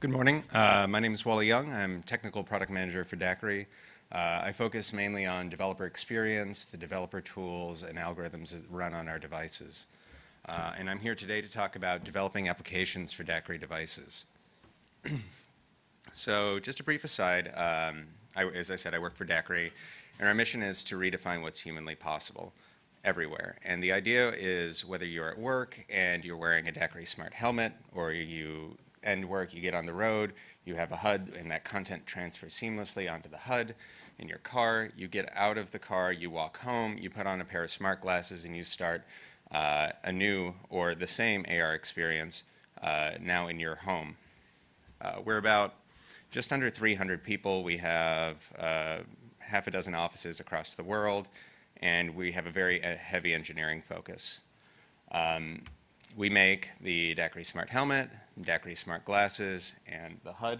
Good morning. My name is Wally Young. I'm technical product manager for DAQRI. I focus mainly on developer experience, the developer tools, and algorithms that run on our devices. And I'm here today to talk about developing applications for DAQRI devices. So just a brief aside, as I said, I work for DAQRI, and our mission is to redefine what's humanly possible everywhere. And the idea is whether you're at work and you're wearing a DAQRI Smart Helmet, or you end work, you get on the road, you have a HUD, and that content transfers seamlessly onto the HUD in your car. You get out of the car, you walk home, you put on a pair of smart glasses, and you start a new or the same AR experience now in your home. We're about just under 300 people. We have half a dozen offices across the world, and we have a very heavy engineering focus. We make the DAQRI Smart Helmet, DAQRI Smart Glasses, and the HUD.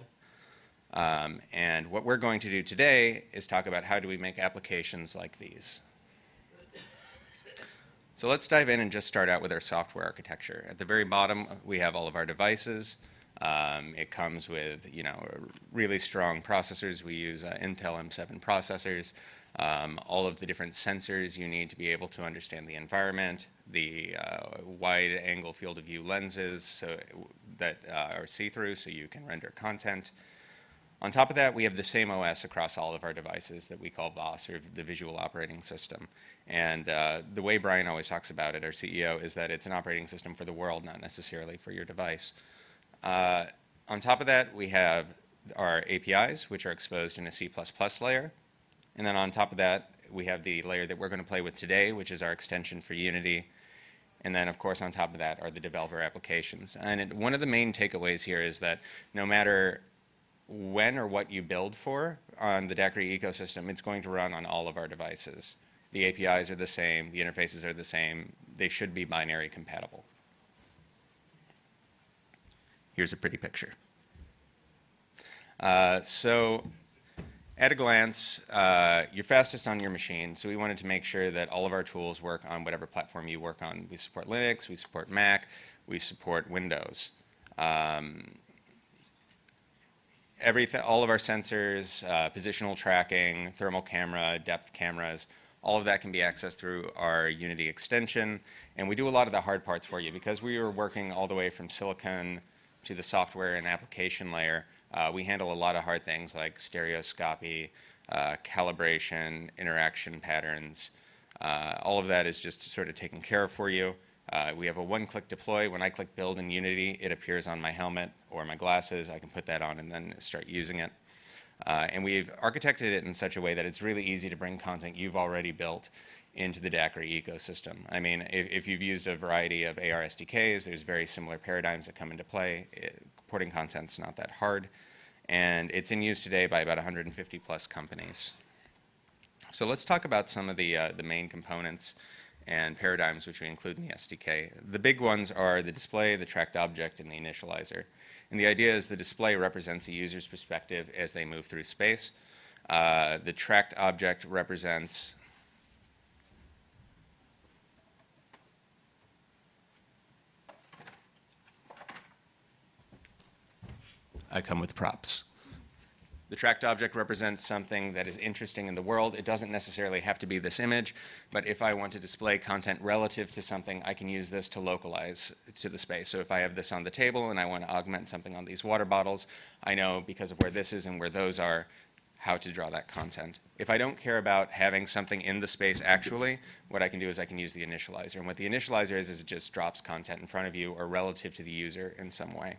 And what we're going to do today is talk about how do we make applications like these. So let's dive in and just start out with our software architecture. At the very bottom, we have all of our devices. It comes with, you know, really strong processors. We use Intel M7 processors. All of the different sensors you need to be able to understand the environment, the wide-angle field of view lenses so that are see-through so you can render content. On top of that, we have the same OS across all of our devices that we call VOS, or the Visual Operating System. And the way Brian always talks about it, our CEO, is that it's an operating system for the world, not necessarily for your device. On top of that, we have our APIs, which are exposed in a C++ layer. And then on top of that, we have the layer that we're going to play with today, which is our extension for Unity. And then, of course, on top of that are the developer applications. And one of the main takeaways here is that no matter when or what you build for on the DAQRI ecosystem, it's going to run on all of our devices. The APIs are the same. The interfaces are the same. They should be binary compatible. Here's a pretty picture. So at a glance, you're fastest on your machine, so we wanted to make sure that all of our tools work on whatever platform you work on. We support Linux, we support Mac, we support Windows. All of our sensors, positional tracking, thermal camera, depth cameras, all of that can be accessed through our Unity extension. And we do a lot of the hard parts for you. Because we are working all the way from silicon to the software and application layer, we handle a lot of hard things like stereoscopy, calibration, interaction patterns. All of that is just sort of taken care of for you. We have a one-click deploy. When I click build in Unity, it appears on my helmet or my glasses. I can put that on and then start using it. And we've architected it in such a way that it's really easy to bring content you've already built into the DAQRI ecosystem. I mean, if you've used a variety of AR SDKs, there's very similar paradigms that come into play. Porting content's not that hard. And it's in use today by about 150 plus companies. So let's talk about some of the main components and paradigms which we include in the SDK. The big ones are the display, the tracked object, and the initializer. And the idea is the display represents the user's perspective as they move through space. The tracked object represents I come with props. The tracked object represents something that is interesting in the world. It doesn't necessarily have to be this image, but if I want to display content relative to something, I can use this to localize to the space. So if I have this on the table and I want to augment something on these water bottles, I know because of where this is and where those are, how to draw that content. If I don't care about having something in the space actually, what I can do is I can use the initializer. And what the initializer is it just drops content in front of you or relative to the user in some way.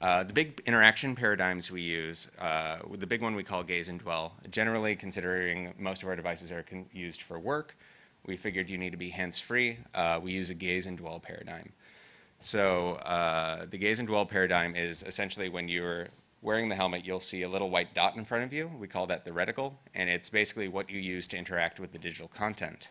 The big interaction paradigms we use, the big one we call gaze and dwell. Generally, considering most of our devices are used for work, we figured you need to be hands-free. We use a gaze and dwell paradigm. So the gaze and dwell paradigm is essentially when you're wearing the helmet, you'll see a little white dot in front of you. We call that the reticle, and it's basically what you use to interact with the digital content.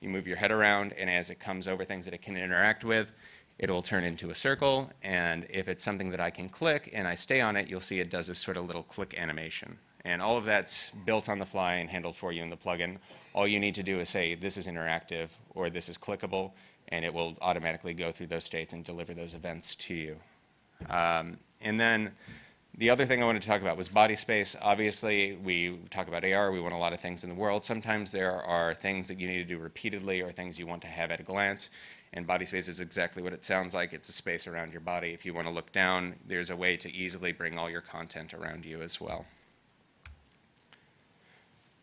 You move your head around, and as it comes over things that it can interact with, it will turn into a circle, and if it's something that I can click and I stay on it, you'll see it does this sort of little click animation. And all of that's built on the fly and handled for you in the plugin. All you need to do is say, this is interactive, or this is clickable, and it will automatically go through those states and deliver those events to you. And then the other thing I wanted to talk about was body space. Obviously, we talk about AR. We want a lot of things in the world. Sometimes there are things that you need to do repeatedly or things you want to have at a glance. And body space is exactly what it sounds like. It's a space around your body. If you want to look down, there's a way to easily bring all your content around you as well.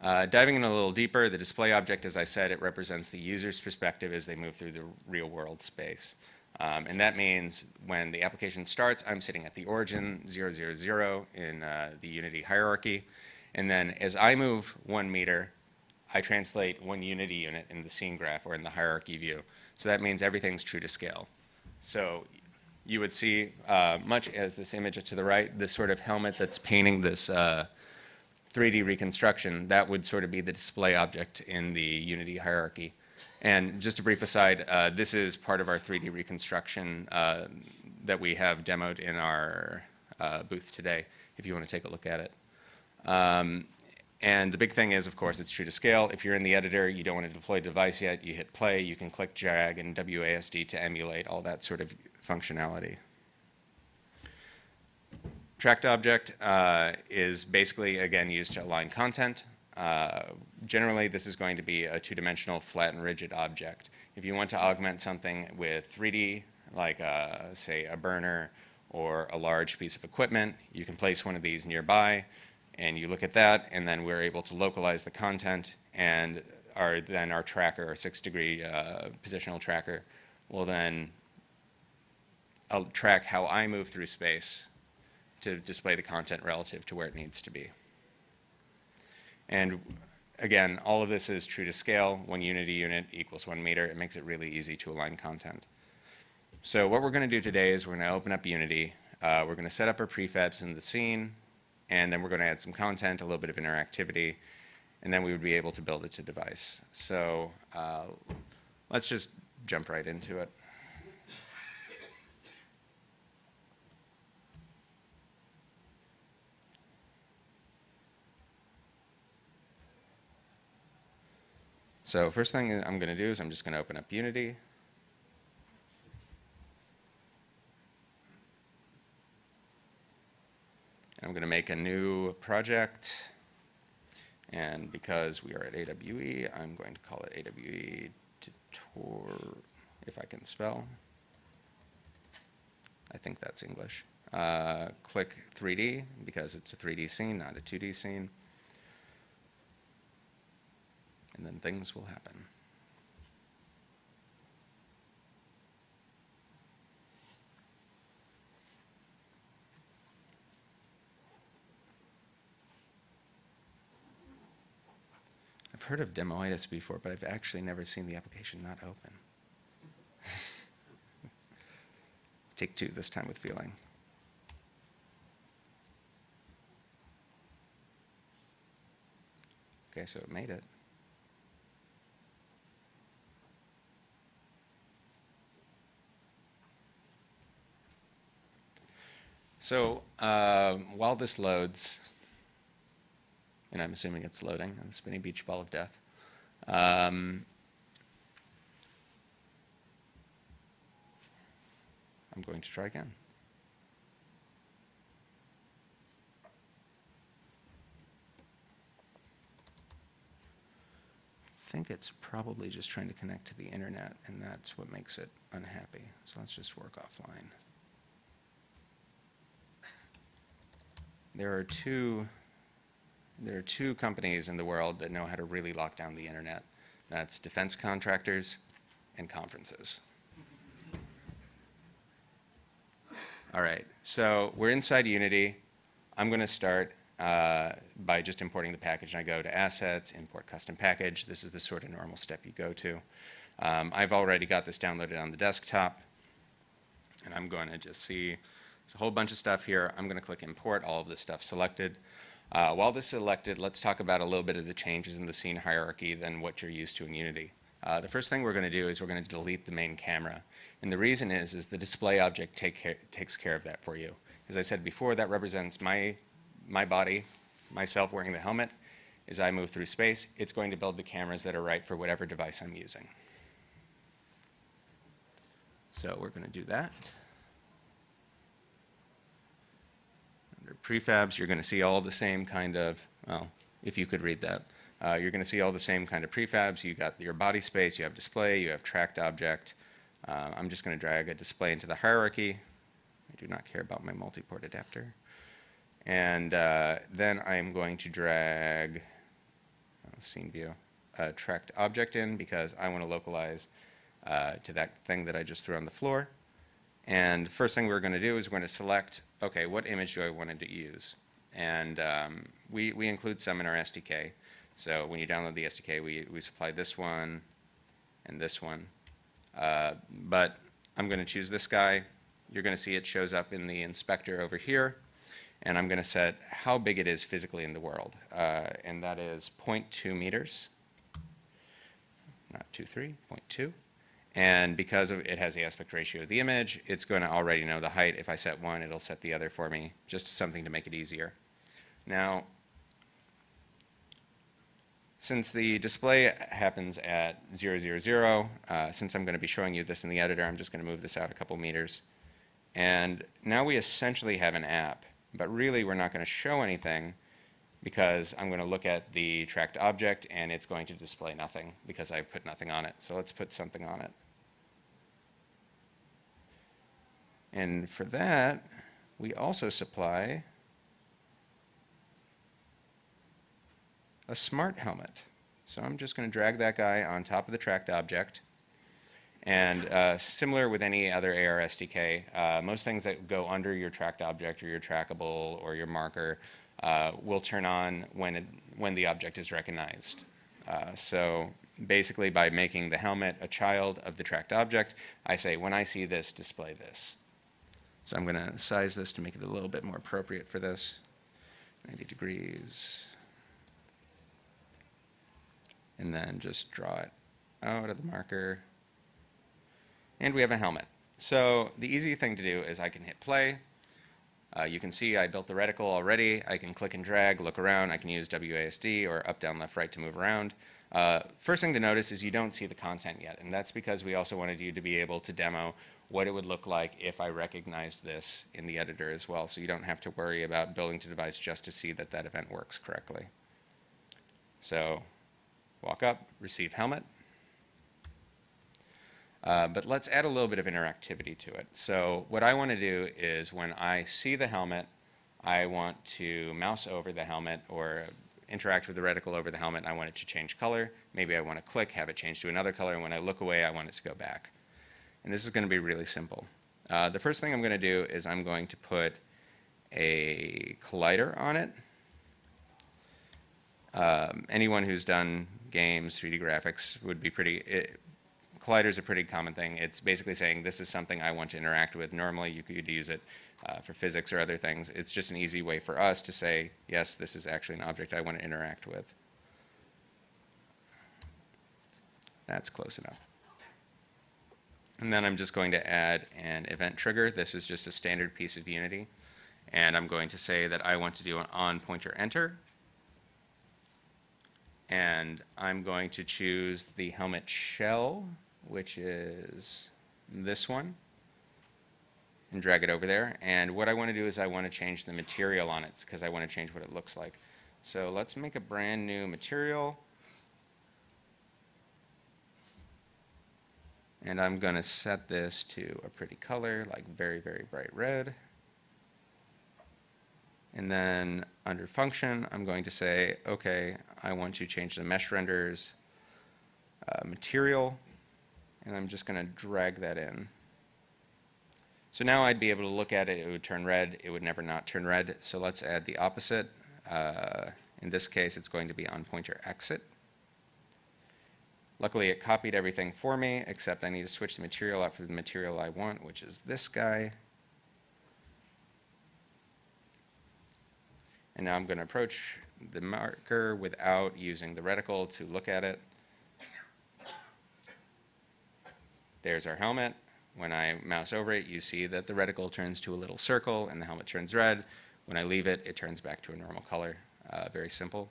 Diving in a little deeper, the display object, as I said, it represents the user's perspective as they move through the real world space. And that means when the application starts, I'm sitting at the origin, 000 in the Unity hierarchy. And then as I move 1 meter, I translate 1 unity unit in the scene graph or in the hierarchy view. So that means everything's true to scale. So you would see, much as this image to the right, this sort of helmet that's painting this 3D reconstruction, that would sort of be the display object in the Unity hierarchy. And just a brief aside, this is part of our 3D reconstruction that we have demoed in our booth today, if you want to take a look at it. And the big thing is, of course, it's true to scale. If you're in the editor, you don't want to deploy a device yet, you hit play, you can click drag and WASD to emulate all that sort of functionality. Tracked object is basically, again, used to align content. Generally, this is going to be a two-dimensional flat and rigid object. If you want to augment something with 3D, like, say, a burner or a large piece of equipment, you can place one of these nearby, and you look at that, and then we're able to localize the content, and then our tracker, our 6-degree positional tracker, will then track how I move through space to display the content relative to where it needs to be. And again, all of this is true to scale. 1 unity unit equals 1 meter. It makes it really easy to align content. So what we're going to do today is we're going to open up Unity. We're going to set up our prefabs in the scene, and then we're going to add some content, a little bit of interactivity, and then we would be able to build it to device. So let's just jump right into it. So first thing I'm going to do is I'm just going to open up Unity. I'm going to make a new project. And because we are at AWE, I'm going to call it AWE Tutor, if I can spell. I think that's English. Click 3D, because it's a 3D scene, not a 2D scene. And then things will happen. I've heard of demoitis before, but I've actually never seen the application not open. Take two, this time with feeling. Okay, so it made it. So while this loads, and I'm assuming it's loading, the spinning beach ball of death, I'm going to try again. I think it's probably just trying to connect to the internet, and that's what makes it unhappy. So let's just work offline. There are two companies in the world that know how to really lock down the internet. That's defense contractors and conferences. All right, so we're inside Unity. I'm going to start by just importing the package. And I go to Assets, Import Custom Package. This is the sort of normal step you go to. I've already got this downloaded on the desktop. And I'm going to just see. There's a whole bunch of stuff here. I'm going to click import, all of this stuff selected. While this is selected, let's talk about a little bit of the changes in the scene hierarchy than what you're used to in Unity. The first thing we're going to do is we're going to delete the main camera. And the reason is the display object takes care of that for you. As I said before, that represents my body, myself wearing the helmet. As I move through space, it's going to build the cameras that are right for whatever device I'm using. So we're going to do that. prefabs, you're going to see all the same kind of, well, if you could read that, you're going to see all the same kind of prefabs. You got your body space, you have display, you have tracked object. I'm just going to drag a display into the hierarchy. I do not care about my multi-port adapter. And then I'm going to drag scene view tracked object in because I want to localize to that thing that I just threw on the floor. And the first thing we're going to do is we're going to select, okay, what image do I want to use? And we include some in our SDK. So when you download the SDK, we supply this one and this one. But I'm going to choose this guy. You're going to see it shows up in the inspector over here. And I'm going to set how big it is physically in the world. And that is 0.2 meters. Not 2.3, 0.2. And because of it has the aspect ratio of the image, it's going to already know the height. If I set one, it'll set the other for me. Just something to make it easier. Now, since the display happens at 0, 0, 0, since I'm going to be showing you this in the editor, I'm just going to move this out a couple meters. And now we essentially have an app. But really, we're not going to show anything because I'm going to look at the tracked object, and it's going to display nothing because I put nothing on it. So let's put something on it. And for that, we also supply a smart helmet. So I'm just going to drag that guy on top of the tracked object. And similar with any other AR SDK, most things that go under your tracked object or your trackable or your marker will turn on when the object is recognized. So basically by making the helmet a child of the tracked object, I say, when I see this, display this. So I'm going to size this to make it a little bit more appropriate for this. 90 degrees. And then just draw it out of the marker. And we have a helmet. So the easy thing to do is I can hit play. You can see I built the reticle already. I can click and drag, look around. I can use WASD or up, down, left, right to move around. First thing to notice is you don't see the content yet. And that's because we also wanted you to be able to demo what it would look like if I recognized this in the editor as well. So you don't have to worry about building to device just to see that that event works correctly. So walk up, receive helmet. But let's add a little bit of interactivity to it. So what I want to do is when I see the helmet, I want to mouse over the helmet or interact with the reticle over the helmet. I want it to change color. Maybe I want to click, have it change to another color. And when I look away, I want it to go back. And this is going to be really simple. The first thing I'm going to do is I'm going to put a collider on it. Anyone who's done games, 3D graphics would be pretty... Collider is a pretty common thing. It's basically saying this is something I want to interact with. Normally you could use it for physics or other things. It's just an easy way for us to say, yes, this is actually an object I want to interact with. That's close enough. And then I'm just going to add an event trigger. This is just a standard piece of Unity. And I'm going to say that I want to do an on pointer enter. And I'm going to choose the helmet shell, which is this one, and drag it over there. And what I want to do is I want to change the material on it because I want to change what it looks like. So let's make a brand new material. And I'm going to set this to a pretty color, like very, very bright red. And then under function, I'm going to say, okay, I want to change the mesh renders material. And I'm just going to drag that in. So now I'd be able to look at it. It would turn red. It would never not turn red. So let's add the opposite. In this case, it's going to be on pointer exit. Luckily, it copied everything for me, except I need to switch the material out for the material I want, which is this guy. And now I'm going to approach the marker without using the reticle to look at it. There's our helmet. When I mouse over it, you see that the reticle turns to a little circle and the helmet turns red. When I leave it, it turns back to a normal color. Very simple.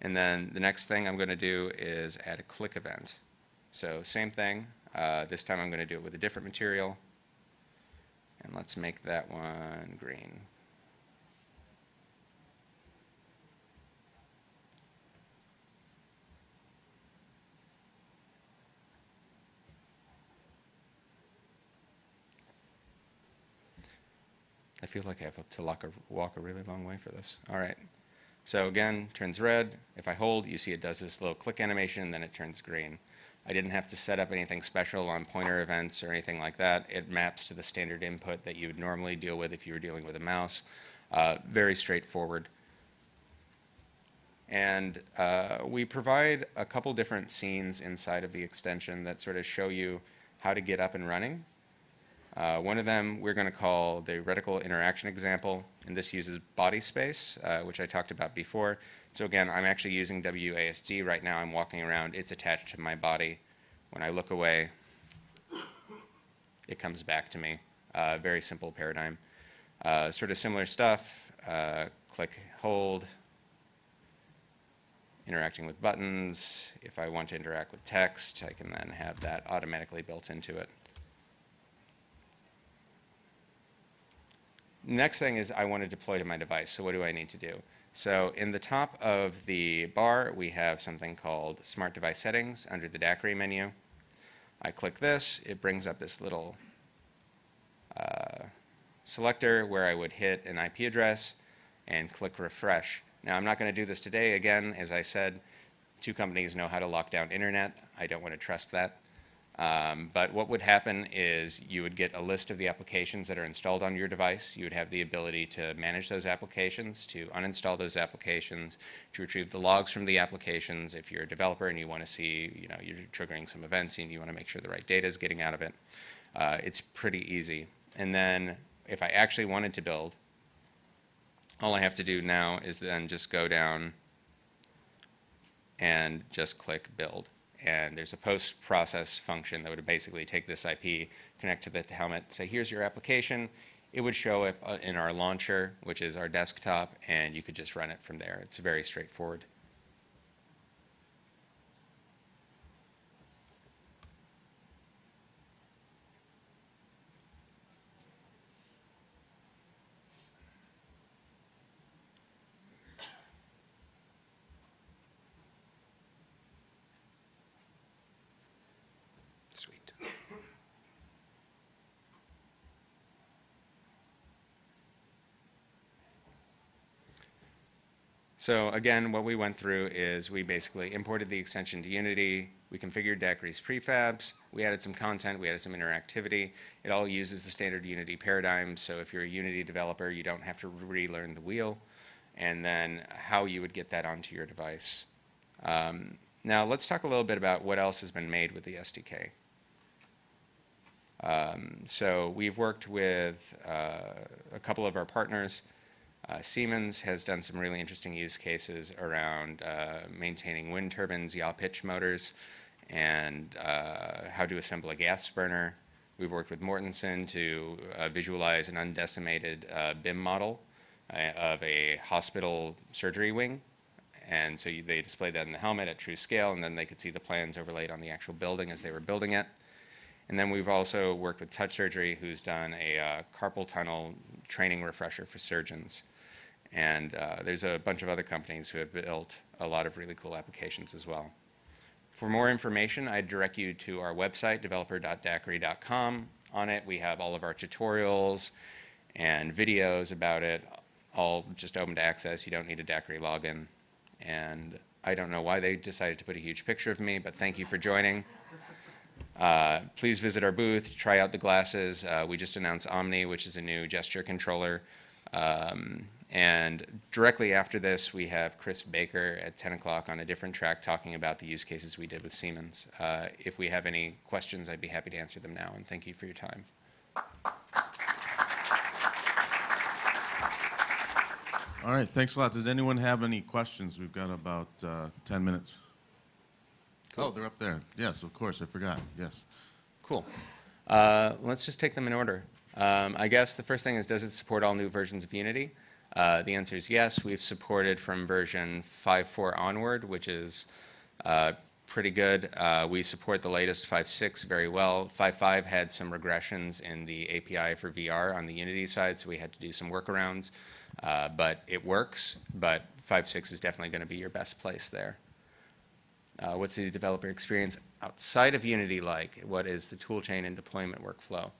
And then the next thing I'm going to do is add a click event. So same thing. This time I'm going to do it with a different material. And let's make that one green. I feel like I have to walk a really long way for this. All right. So again, turns red. If I hold, you see it does this little click animation, and then it turns green. I didn't have to set up anything special on pointer events or anything like that. It maps to the standard input that you would normally deal with if you were dealing with a mouse. Very straightforward. And we provide a couple different scenes inside of the extension that sort of show you how to get up and running. One of them we're going to call the reticle interaction example, and this uses body space, which I talked about before. So again, I'm actually using WASD right now. I'm walking around. It's attached to my body. When I look away, it comes back to me. Very simple paradigm. Sort of similar stuff. Click, hold, interacting with buttons. If I want to interact with text, I can then have that automatically built into it. Next thing is I want to deploy to my device. So what do I need to do? So in the top of the bar, we have something called Smart Device Settings under the DAQRI menu. I click this. It brings up this little selector where I would hit an IP address and click refresh. Now, I'm not going to do this today. Again, as I said, two companies know how to lock down internet. I don't want to trust that. But what would happen is you would get a list of the applications that are installed on your device. You would have the ability to manage those applications, to uninstall those applications, to retrieve the logs from the applications if you're a developer and you want to see, you know, you're triggering some events and you want to make sure the right data is getting out of it. It's pretty easy. And then if I actually wanted to build, all I have to do now is then just go down and just click build. And there's a post-process function that would basically take this IP, connect to the helmet, say, here's your application. It would show up in our launcher, which is our desktop, and you could just run it from there. It's very straightforward. So again, what we went through is we basically imported the extension to Unity. We configured DAQRI's prefabs. We added some content. We added some interactivity. It all uses the standard Unity paradigm. So if you're a Unity developer, you don't have to relearn the wheel. And then how you would get that onto your device. Now let's talk a little bit about what else has been made with the SDK. So we've worked with a couple of our partners. Siemens has done some really interesting use cases around maintaining wind turbines, yaw pitch motors, and how to assemble a gas burner. We've worked with Mortensen to visualize an undecimated BIM model of a hospital surgery wing. And so they displayed that in the helmet at true scale, and then they could see the plans overlaid on the actual building as they were building it. And then we've also worked with Touch Surgery, who's done a carpal tunnel training refresher for surgeons. And there's a bunch of other companies who have built a lot of really cool applications as well. For more information, I'd direct you to our website, developer.daqri.com. On it, we have all of our tutorials and videos about it, all just open to access. You don't need a DAQRI login. And I don't know why they decided to put a huge picture of me, but thank you for joining. Please visit our booth, try out the glasses. We just announced Omni, which is a new gesture controller. And directly after this, we have Chris Baker at 10 o'clock on a different track talking about the use cases we did with Siemens. If we have any questions, I'd be happy to answer them now, and thank you for your time. All right, thanks a lot. Does anyone have any questions? We've got about 10 minutes. Oh, they're up there. Yes, of course. I forgot. Yes. Cool. Let's just take them in order. I guess the first thing is, does it support all new versions of Unity? The answer is yes. We've supported from version 5.4 onward, which is pretty good. We support the latest 5.6 very well. 5.5 had some regressions in the API for VR on the Unity side, so we had to do some workarounds. But it works. But 5.6 is definitely going to be your best place there. What's the developer experience outside of Unity like? What is the toolchain and deployment workflow?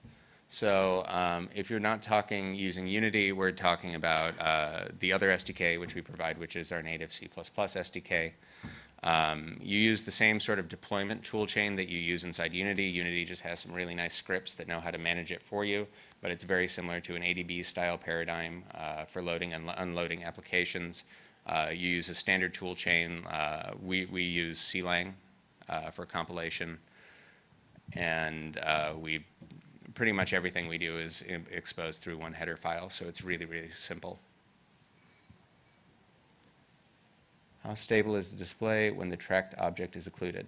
So if you're not talking using Unity, we're talking about the other SDK, which we provide, which is our native C++ SDK. You use the same sort of deployment tool chain that you use inside Unity. Unity just has some really nice scripts that know how to manage it for you, but it's very similar to an ADB style paradigm for loading and unloading applications. You use a standard tool chain. We use Clang for compilation, and we pretty much everything we do is exposed through one header file, so it's really, really simple. How stable is the display when the tracked object is occluded?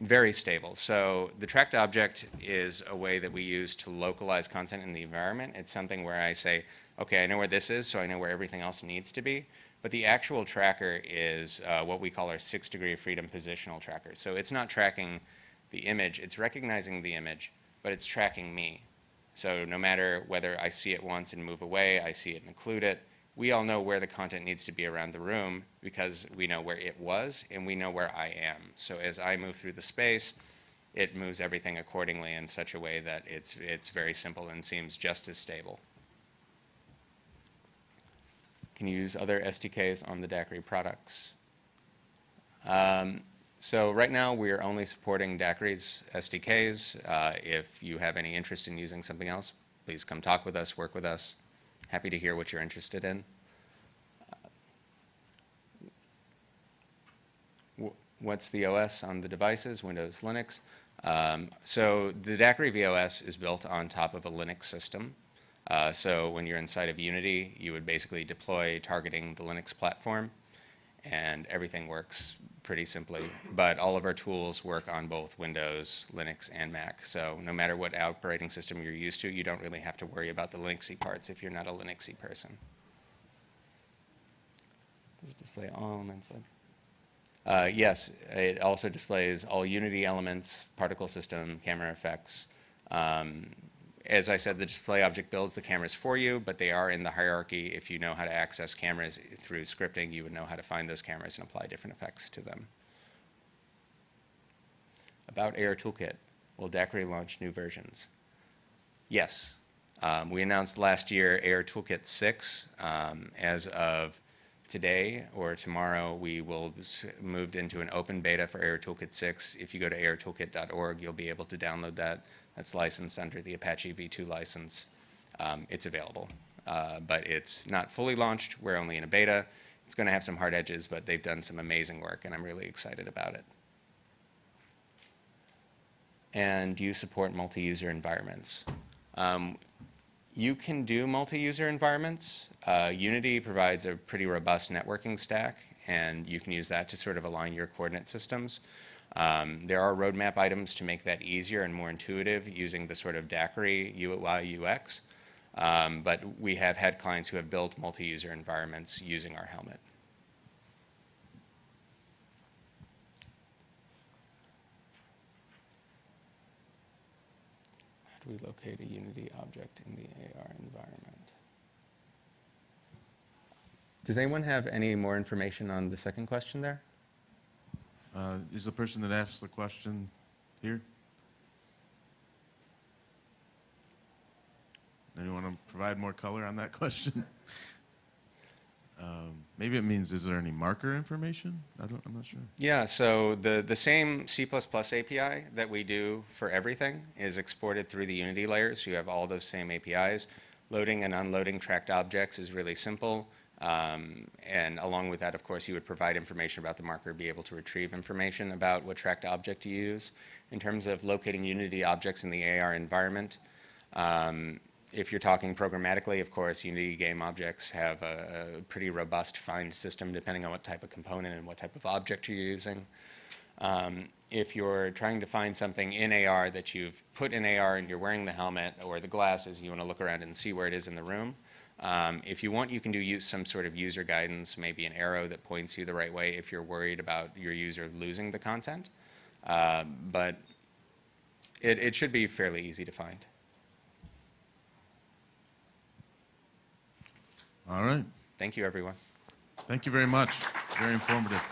Very stable. So the tracked object is a way that we use to localize content in the environment. It's something where I say, okay, I know where this is, so I know where everything else needs to be. But the actual tracker is what we call our 6-degree of freedom positional tracker. So it's not tracking the image, it's recognizing the image, but it's tracking me. So no matter whether I see it once and move away, I see it and occlude it, we all know where the content needs to be around the room because we know where it was and we know where I am. So as I move through the space, it moves everything accordingly in such a way that it's very simple and seems just as stable. Can you use other SDKs on the DAQRI products? So right now we're only supporting DAQRI's SDKs. If you have any interest in using something else, please come talk with us, work with us. Happy to hear what you're interested in. What's the OS on the devices? Windows, Linux. So the DAQRI VOS is built on top of a Linux system. So when you're inside of Unity, you would basically deploy targeting the Linux platform, and everything works pretty simply. But all of our tools work on both Windows, Linux, and Mac. So no matter what operating system you're used to, you don't really have to worry about the Linuxy parts if you're not a Linuxy person. Does it display all elements? Yes, it also displays all Unity elements, particle system, camera effects. As I said, the display object builds the cameras for you, but they are in the hierarchy. If you know how to access cameras through scripting, you would know how to find those cameras and apply different effects to them. About ARToolkit, will DAQRI launch new versions? Yes. We announced last year ARToolkit 6. As of today or tomorrow, we will move into an open beta for ARToolkit 6. If you go to ARToolkit.org, you'll be able to download that. That's licensed under the Apache v2 license. It's available, but it's not fully launched. We're only in a beta. It's going to have some hard edges, but they've done some amazing work, and I'm really excited about it. And do you support multi-user environments? You can do multi-user environments. Unity provides a pretty robust networking stack, and you can use that to sort of align your coordinate systems. There are roadmap items to make that easier and more intuitive using the sort of DAQRI UI UX, but we have had clients who have built multi-user environments using our helmet. We locate a Unity object in the AR environment. Does anyone have any more information on the second question there? Is the person that asked the question here? Anyone want to provide more color on that question? Maybe it means, is there any marker information? I'm not sure. Yeah, so the same C++ API that we do for everything is exported through the Unity layers. You have all those same APIs. Loading and unloading tracked objects is really simple. And along with that, of course, you would provide information about the marker, be able to retrieve information about what tracked object you use. In terms of locating Unity objects in the AR environment, if you're talking programmatically, of course, Unity game objects have a pretty robust find system depending on what type of component and what type of object you're using. If you're trying to find something in AR that you've put in AR and you're wearing the helmet or the glasses, you want to look around and see where it is in the room. If you want, you can use some sort of user guidance, maybe an arrow that points you the right way if you're worried about your user losing the content. But it should be fairly easy to find. All right. Thank you, everyone. Thank you very much. Very informative.